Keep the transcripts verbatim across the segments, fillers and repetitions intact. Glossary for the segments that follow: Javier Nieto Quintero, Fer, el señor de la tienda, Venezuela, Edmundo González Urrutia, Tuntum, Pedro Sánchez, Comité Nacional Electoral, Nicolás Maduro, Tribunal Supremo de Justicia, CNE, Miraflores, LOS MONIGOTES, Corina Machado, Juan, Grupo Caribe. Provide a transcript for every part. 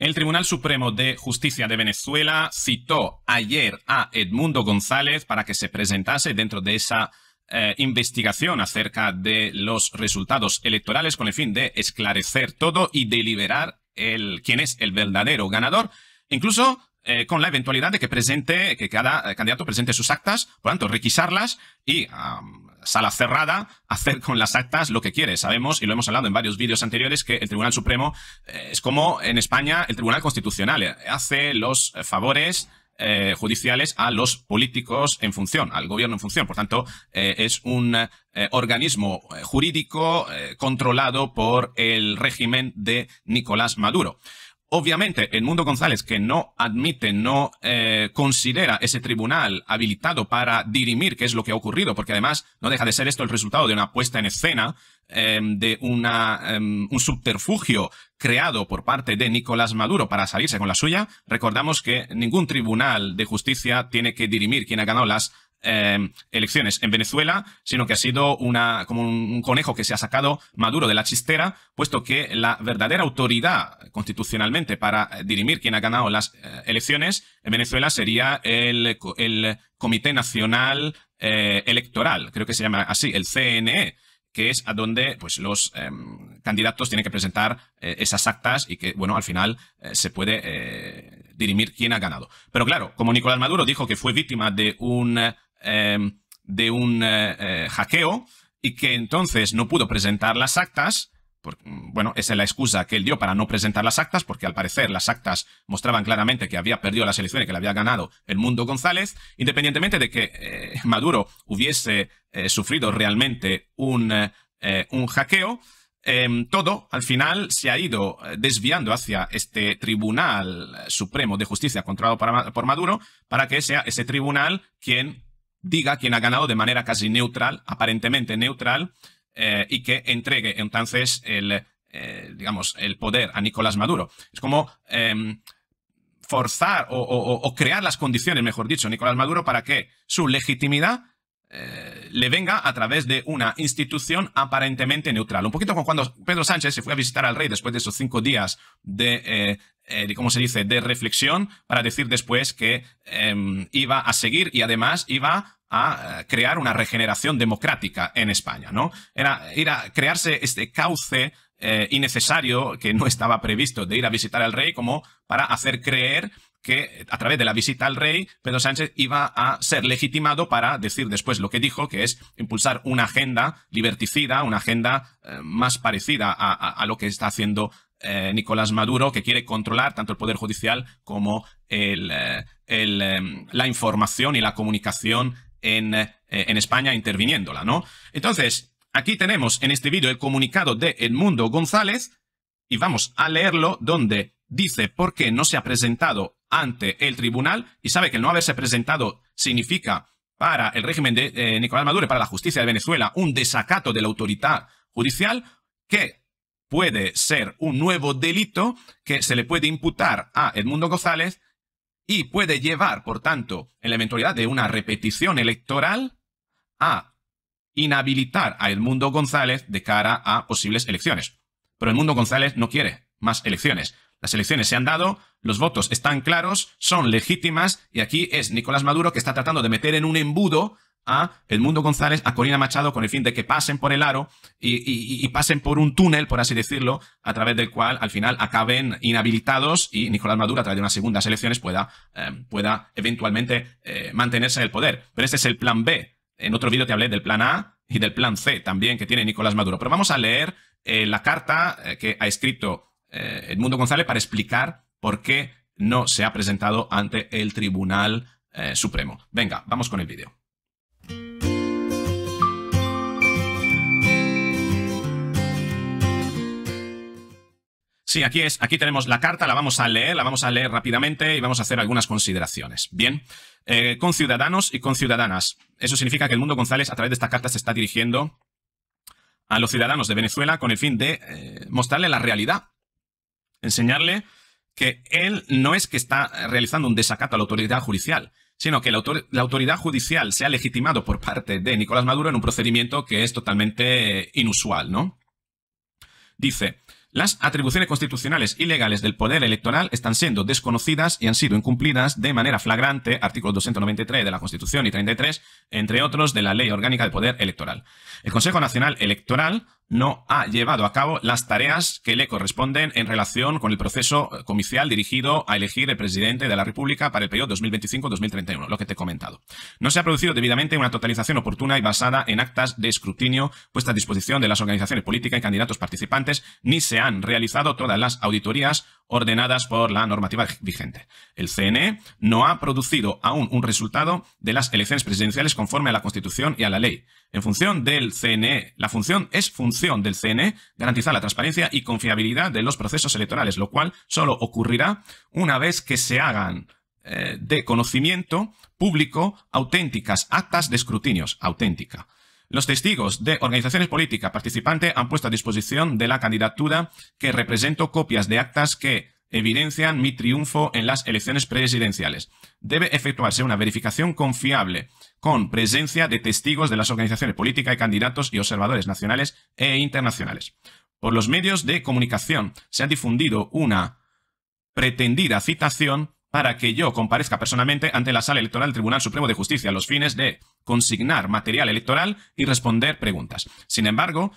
El Tribunal Supremo de Justicia de Venezuela citó ayer a Edmundo González para que se presentase dentro de esa eh, investigación acerca de los resultados electorales con el fin de esclarecer todo y deliberar el, quién es el verdadero ganador, incluso eh, con la eventualidad de que presente, que cada candidato presente sus actas, por tanto, requisarlas y um, sala cerrada, hacer con las actas lo que quiere. Sabemos, y lo hemos hablado en varios vídeos anteriores, que el Tribunal Supremo eh, es como en España el Tribunal Constitucional, eh, hace los eh, favores eh, judiciales a los políticos en función, al gobierno en función. Por tanto, eh, es un eh, organismo eh, jurídico eh, controlado por el régimen de Nicolás Maduro. Obviamente, Edmundo González, que no admite, no eh, considera ese tribunal habilitado para dirimir qué es lo que ha ocurrido, porque además no deja de ser esto el resultado de una puesta en escena, eh, de una, eh, un subterfugio creado por parte de Nicolás Maduro para salirse con la suya. Recordamos que ningún tribunal de justicia tiene que dirimir quién ha ganado las Eh, elecciones en Venezuela, sino que ha sido una, como un conejo que se ha sacado Maduro de la chistera, puesto que la verdadera autoridad constitucionalmente para dirimir quién ha ganado las eh, elecciones en Venezuela sería el, el Comité Nacional eh, Electoral, creo que se llama así, el C N E, que es a donde pues, los eh, candidatos tienen que presentar eh, esas actas y que, bueno, al final eh, se puede eh, dirimir quién ha ganado. Pero claro, como Nicolás Maduro dijo que fue víctima de un Eh, de un eh, eh, hackeo y que entonces no pudo presentar las actas, por, bueno, esa es la excusa que él dio para no presentar las actas, porque al parecer las actas mostraban claramente que había perdido las elecciones, que le había ganado Edmundo González, independientemente de que eh, Maduro hubiese eh, sufrido realmente un, eh, un hackeo. Eh, todo, al final, se ha ido desviando hacia este Tribunal Supremo de Justicia controlado para, por Maduro, para que sea ese tribunal quien diga quién ha ganado de manera casi neutral, aparentemente neutral, eh, y que entregue entonces el, eh, digamos, el poder a Nicolás Maduro. Es como eh, forzar o, o, o crear las condiciones, mejor dicho, a Nicolás Maduro para que su legitimidad Eh, le venga a través de una institución aparentemente neutral. Un poquito como cuando Pedro Sánchez se fue a visitar al rey después de esos cinco días de, eh, eh, de ¿cómo se dice?, de reflexión, para decir después que eh, iba a seguir y además iba a crear una regeneración democrática en España, ¿no? Era, era crearse este cauce eh, innecesario que no estaba previsto de ir a visitar al rey, como para hacer creer que a través de la visita al rey, Pedro Sánchez iba a ser legitimado para decir después lo que dijo, que es impulsar una agenda liberticida, una agenda eh, más parecida a, a, a lo que está haciendo eh, Nicolás Maduro, que quiere controlar tanto el Poder Judicial como el, eh, el, eh, la información y la comunicación en, eh, en España, interviniéndola, ¿no? Entonces, aquí tenemos en este vídeo el comunicado de Edmundo González y vamos a leerlo, donde dice por qué no se ha presentado ante el tribunal, y sabe que el no haberse presentado significa para el régimen de eh, Nicolás Maduro y para la justicia de Venezuela un desacato de la autoridad judicial, que puede ser un nuevo delito que se le puede imputar a Edmundo González y puede llevar, por tanto, en la eventualidad de una repetición electoral, a inhabilitar a Edmundo González de cara a posibles elecciones. Pero Edmundo González no quiere más elecciones. Las elecciones se han dado, los votos están claros, son legítimas, y aquí es Nicolás Maduro que está tratando de meter en un embudo a Edmundo González, a Corina Machado, con el fin de que pasen por el aro y, y, y pasen por un túnel, por así decirlo, a través del cual al final acaben inhabilitados y Nicolás Maduro, a través de unas segundas elecciones, pueda, eh, pueda eventualmente eh, mantenerse en el poder. Pero este es el plan B. En otro vídeo te hablé del plan A y del plan C también que tiene Nicolás Maduro. Pero vamos a leer eh, la carta eh, que ha escrito Eh, Edmundo González para explicar por qué no se ha presentado ante el Tribunal eh, Supremo. Venga, vamos con el vídeo. Sí, aquí es, aquí tenemos la carta, la vamos a leer, la vamos a leer rápidamente y vamos a hacer algunas consideraciones. Bien, eh, conciudadanos y conciudadanas. Eso significa que Edmundo González, a través de esta carta, se está dirigiendo a los ciudadanos de Venezuela con el fin de eh, mostrarle la realidad. Enseñarle que él no es que está realizando un desacato a la autoridad judicial, sino que la, autor la autoridad judicial se ha legitimado por parte de Nicolás Maduro en un procedimiento que es totalmente eh, inusual, ¿no? Dice, Las atribuciones constitucionales y legales del Poder Electoral están siendo desconocidas y han sido incumplidas de manera flagrante, artículo doscientos noventa y tres de la Constitución y treinta y tres, entre otros, de la Ley Orgánica del Poder Electoral. El Consejo Nacional Electoral no ha llevado a cabo las tareas que le corresponden en relación con el proceso comicial dirigido a elegir el presidente de la República para el periodo dos mil veinticinco a dos mil treinta y uno, lo que te he comentado. No se ha producido debidamente una totalización oportuna y basada en actas de escrutinio puestas a disposición de las organizaciones políticas y candidatos participantes, ni se han realizado todas las auditorías ordenadas por la normativa vigente. El C N E no ha producido aún un resultado de las elecciones presidenciales conforme a la Constitución y a la ley. En función del C N E, la función es función del C N E garantizar la transparencia y confiabilidad de los procesos electorales, lo cual solo ocurrirá una vez que se hagan eh, de conocimiento público auténticas actas de escrutinios, auténtica. Los testigos de organizaciones políticas participantes han puesto a disposición de la candidatura que represento copias de actas que evidencian mi triunfo en las elecciones presidenciales. Debe efectuarse una verificación confiable con presencia de testigos de las organizaciones políticas y candidatos y observadores nacionales e internacionales. Por los medios de comunicación se ha difundido una pretendida citación para que yo comparezca personalmente ante la sala electoral del Tribunal Supremo de Justicia a los fines de consignar material electoral y responder preguntas. Sin embargo,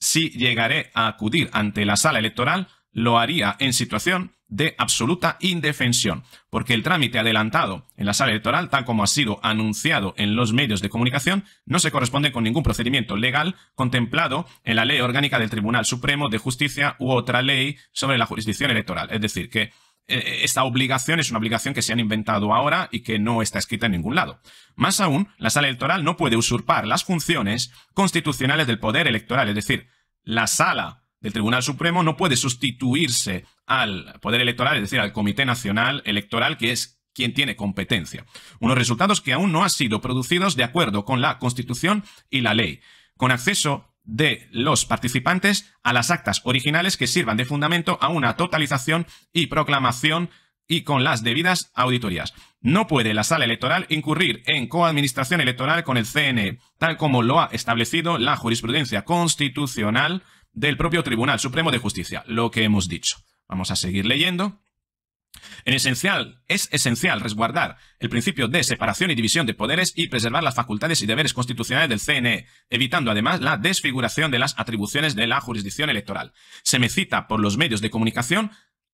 si llegaré a acudir ante la sala electoral, lo haría en situación de absoluta indefensión, porque el trámite adelantado en la sala electoral, tal como ha sido anunciado en los medios de comunicación, no se corresponde con ningún procedimiento legal contemplado en la Ley Orgánica del Tribunal Supremo de Justicia u otra ley sobre la jurisdicción electoral. Es decir, que esta obligación es una obligación que se han inventado ahora y que no está escrita en ningún lado. Más aún, la sala electoral no puede usurpar las funciones constitucionales del poder electoral. Es decir, la sala del Tribunal Supremo no puede sustituirse al poder electoral, es decir, al Comité Nacional Electoral, que es quien tiene competencia. Unos resultados que aún no han sido producidos de acuerdo con la Constitución y la ley, con acceso de los participantes a las actas originales que sirvan de fundamento a una totalización y proclamación y con las debidas auditorías. No puede la sala electoral incurrir en coadministración electoral con el C N E, tal como lo ha establecido la jurisprudencia constitucional del propio Tribunal Supremo de Justicia, lo que hemos dicho. Vamos a seguir leyendo. En esencial, es esencial resguardar el principio de separación y división de poderes y preservar las facultades y deberes constitucionales del C N E, evitando además la desfiguración de las atribuciones de la jurisdicción electoral. Se me cita por los medios de comunicación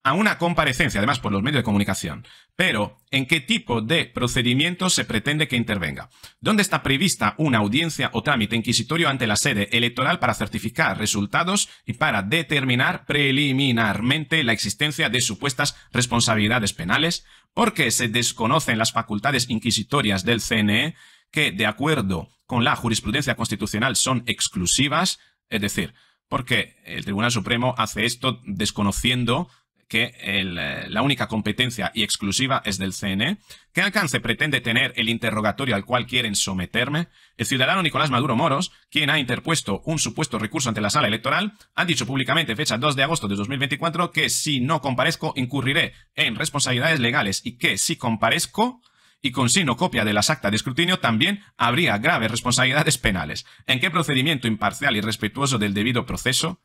a una comparecencia, además por los medios de comunicación. Pero, ¿en qué tipo de procedimiento se pretende que intervenga? ¿Dónde está prevista una audiencia o trámite inquisitorio ante la sede electoral para certificar resultados y para determinar preliminarmente la existencia de supuestas responsabilidades penales? ¿Por qué se desconocen las facultades inquisitorias del C N E que, de acuerdo con la jurisprudencia constitucional, son exclusivas? Es decir, ¿por qué el Tribunal Supremo hace esto desconociendo que el, la única competencia y exclusiva es del C N E? ¿Qué alcance pretende tener el interrogatorio al cual quieren someterme? El ciudadano Nicolás Maduro Moros, quien ha interpuesto un supuesto recurso ante la sala electoral, ha dicho públicamente, fecha dos de agosto de dos mil veinticuatro, que si no comparezco incurriré en responsabilidades legales y que si comparezco y consigno copia de las actas de escrutinio, también habría graves responsabilidades penales. ¿En qué procedimiento imparcial y respetuoso del debido proceso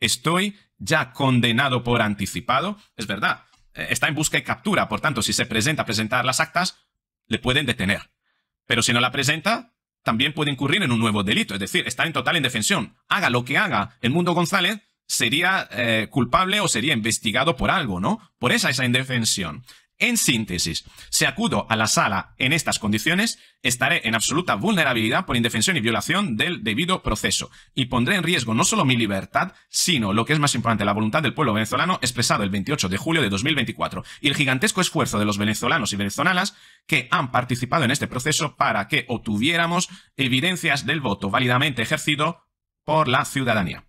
estoy ya condenado por anticipado? Es verdad, está en busca y captura, por tanto, si se presenta a presentar las actas, le pueden detener. Pero si no la presenta, también puede incurrir en un nuevo delito, es decir, está en total indefensión. Haga lo que haga Edmundo González, sería eh, culpable o sería investigado por algo, ¿no? Por esa, esa indefensión. En síntesis, si acudo a la sala en estas condiciones, estaré en absoluta vulnerabilidad por indefensión y violación del debido proceso y pondré en riesgo no solo mi libertad, sino, lo que es más importante, la voluntad del pueblo venezolano expresado el veintiocho de julio de dos mil veinticuatro y el gigantesco esfuerzo de los venezolanos y venezolanas que han participado en este proceso para que obtuviéramos evidencias del voto válidamente ejercido por la ciudadanía.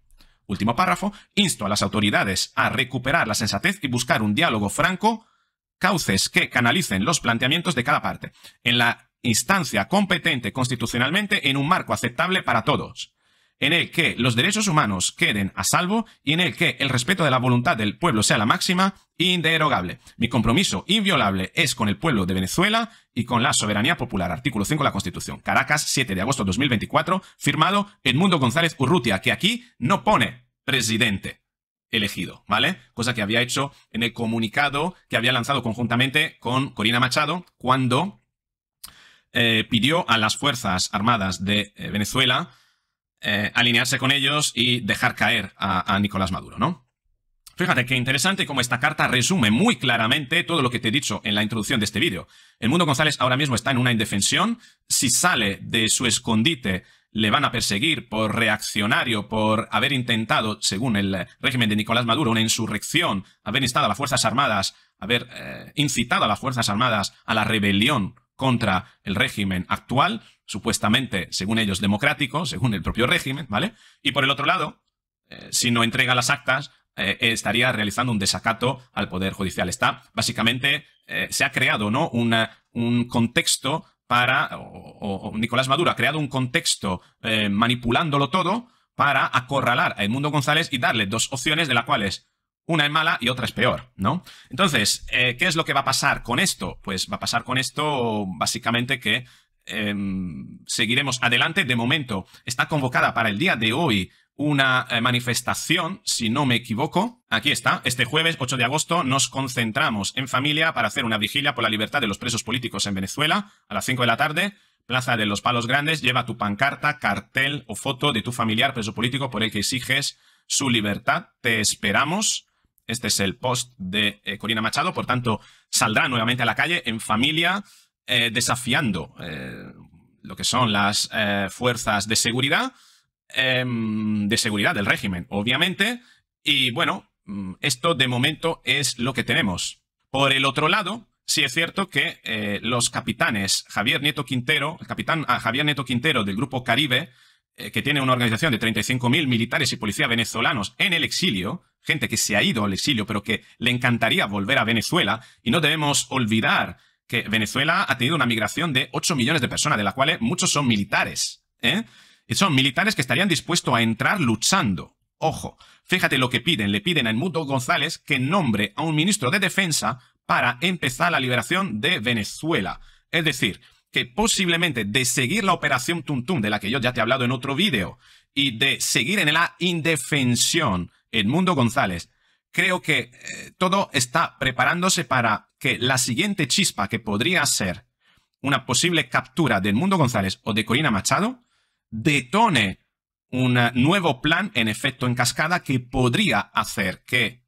Último párrafo, insto a las autoridades a recuperar la sensatez y buscar un diálogo franco, cauces que canalicen los planteamientos de cada parte, en la instancia competente constitucionalmente, en un marco aceptable para todos, en el que los derechos humanos queden a salvo y en el que el respeto de la voluntad del pueblo sea la máxima inderogable. Mi compromiso inviolable es con el pueblo de Venezuela y con la soberanía popular. Artículo cinco de la Constitución. Caracas, siete de agosto de dos mil veinticuatro, firmado Edmundo González Urrutia, que aquí no pone presidente. elegido, ¿vale? Cosa que había hecho en el comunicado que había lanzado conjuntamente con Corina Machado cuando eh, pidió a las Fuerzas Armadas de eh, Venezuela eh, alinearse con ellos y dejar caer a, a Nicolás Maduro, ¿no? Fíjate qué interesante cómo esta carta resume muy claramente todo lo que te he dicho en la introducción de este vídeo. Edmundo González ahora mismo está en una indefensión. Si sale de su escondite, le van a perseguir por reaccionario, por haber intentado, según el régimen de Nicolás Maduro, una insurrección, haber instado a las Fuerzas Armadas, haber eh, incitado a las Fuerzas Armadas a la rebelión contra el régimen actual, supuestamente, según ellos, democrático, según el propio régimen, ¿vale? Y por el otro lado, eh, si no entrega las actas, Eh, estaría realizando un desacato al Poder Judicial. Está, básicamente, eh, se ha creado, ¿no?, Una, un contexto para... O, o Nicolás Maduro ha creado un contexto eh, manipulándolo todo para acorralar a Edmundo González y darle dos opciones, de las cuales una es mala y otra es peor, ¿no? Entonces, eh, ¿qué es lo que va a pasar con esto? Pues va a pasar con esto, básicamente, que eh, seguiremos adelante. De momento, está convocada para el día de hoy una eh, manifestación, si no me equivoco. Aquí está. Este jueves ocho de agosto nos concentramos en familia para hacer una vigilia por la libertad de los presos políticos en Venezuela a las cinco de la tarde. Plaza de los Palos Grandes. Lleva tu pancarta, cartel o foto de tu familiar preso político por el que exiges su libertad. Te esperamos. Este es el post de eh, Corina Machado. Por tanto, saldrá nuevamente a la calle en familia eh, desafiando eh, lo que son las eh, fuerzas de seguridad. de seguridad del régimen, obviamente. Y bueno, esto de momento es lo que tenemos. Por el otro lado, sí es cierto que eh, los capitanes Javier Nieto Quintero, el capitán ah, Javier Nieto Quintero del Grupo Caribe, eh, que tiene una organización de treinta y cinco mil militares y policías venezolanos en el exilio, gente que se ha ido al exilio pero que le encantaría volver a Venezuela, y no debemos olvidar que Venezuela ha tenido una migración de ocho millones de personas, de las cuales muchos son militares, ¿eh? Son militares que estarían dispuestos a entrar luchando. Ojo, fíjate lo que piden. Le piden a Edmundo González que nombre a un ministro de defensa para empezar la liberación de Venezuela. Es decir, que posiblemente de seguir la operación Tuntum, de la que yo ya te he hablado en otro vídeo, y de seguir en la indefensión Edmundo González, creo que eh, todo está preparándose para que la siguiente chispa, que podría ser una posible captura de Edmundo González o de Corina Machado, detone un nuevo plan en efecto en cascada que podría hacer que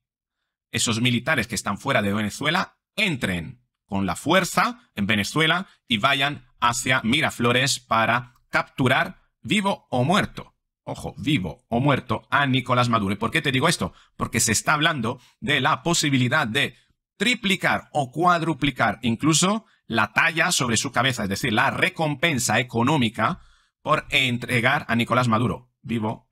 esos militares que están fuera de Venezuela entren con la fuerza en Venezuela y vayan hacia Miraflores para capturar vivo o muerto. Ojo, vivo o muerto a Nicolás Maduro. ¿Y por qué te digo esto? Porque se está hablando de la posibilidad de triplicar o cuadruplicar incluso la talla sobre su cabeza, es decir, la recompensa económica por entregar a Nicolás Maduro vivo,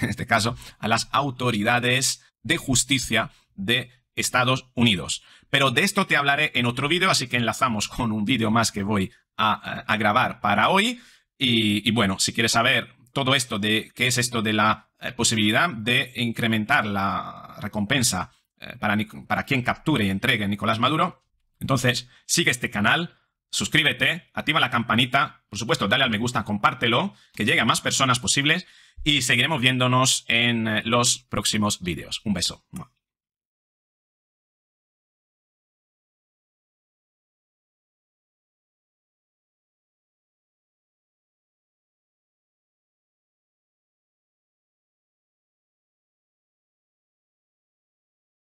en este caso, a las autoridades de justicia de Estados Unidos. Pero de esto te hablaré en otro vídeo, así que enlazamos con un vídeo más que voy a, a grabar para hoy. Y, y bueno, si quieres saber todo esto de qué es esto de la eh, posibilidad de incrementar la recompensa eh, para, para quien capture y entregue a Nicolás Maduro, entonces sigue este canal. Suscríbete, activa la campanita, por supuesto, dale al me gusta, compártelo, que llegue a más personas posibles y seguiremos viéndonos en los próximos vídeos. Un beso.